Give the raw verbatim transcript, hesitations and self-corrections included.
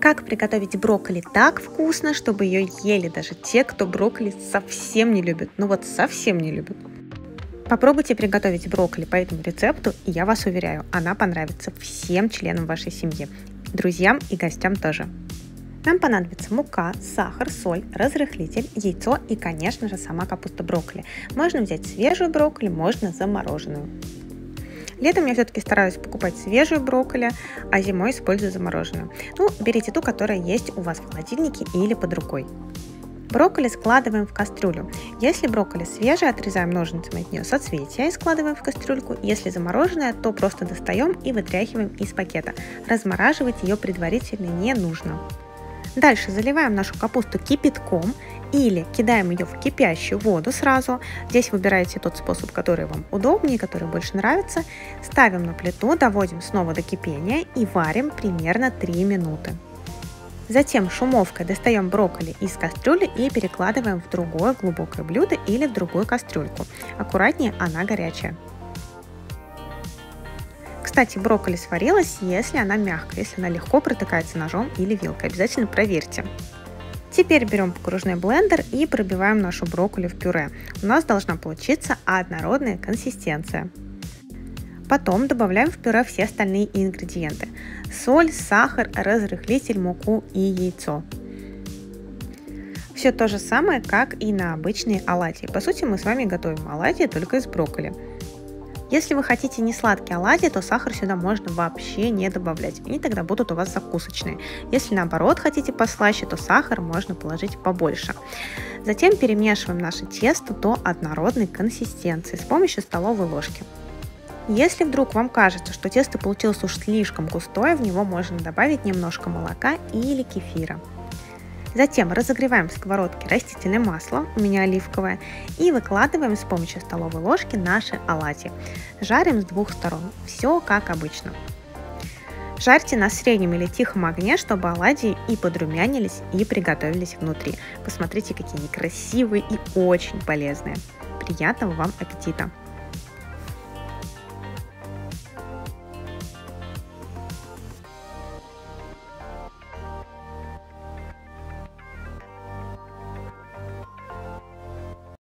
Как приготовить брокколи так вкусно, чтобы ее ели даже те, кто брокколи совсем не любит. Ну вот совсем не любит. Попробуйте приготовить брокколи по этому рецепту, и я вас уверяю, она понравится всем членам вашей семьи, друзьям и гостям тоже. Нам понадобится мука, сахар, соль, разрыхлитель, яйцо и, конечно же, сама капуста брокколи. Можно взять свежую брокколи, можно замороженную. Летом я все-таки стараюсь покупать свежую брокколи, а зимой использую замороженную. Ну, берите ту, которая есть у вас в холодильнике или под рукой. Брокколи складываем в кастрюлю. Если брокколи свежее, отрезаем ножницами от нее соцветия и складываем в кастрюльку. Если замороженное, то просто достаем и вытряхиваем из пакета. Размораживать ее предварительно не нужно. Дальше заливаем нашу капусту кипятком или кидаем ее в кипящую воду сразу. Здесь выбираете тот способ, который вам удобнее, который больше нравится. Ставим на плиту, доводим снова до кипения и варим примерно три минуты. Затем шумовкой достаем брокколи из кастрюли и перекладываем в другое глубокое блюдо или в другую кастрюльку. Аккуратнее, она горячая. Кстати, брокколи сварилась, если она мягкая, если она легко протыкается ножом или вилкой. Обязательно проверьте. Теперь берем погружной блендер и пробиваем нашу брокколи в пюре. У нас должна получиться однородная консистенция. Потом добавляем в пюре все остальные ингредиенты: соль, сахар, разрыхлитель, муку и яйцо. Все то же самое, как и на обычные оладьи. По сути, мы с вами готовим оладьи только из брокколи. Если вы хотите не сладкие оладьи, то сахар сюда можно вообще не добавлять, они тогда будут у вас закусочные. Если наоборот хотите послаще, то сахар можно положить побольше. Затем перемешиваем наше тесто до однородной консистенции с помощью столовой ложки. Если вдруг вам кажется, что тесто получилось уж слишком густое, в него можно добавить немножко молока или кефира. Затем разогреваем в сковородке растительное масло, у меня оливковое, и выкладываем с помощью столовой ложки наши оладьи. Жарим с двух сторон, все как обычно. Жарьте на среднем или тихом огне, чтобы оладьи и подрумянились, и приготовились внутри. Посмотрите, какие они красивые и очень полезные. Приятного вам аппетита!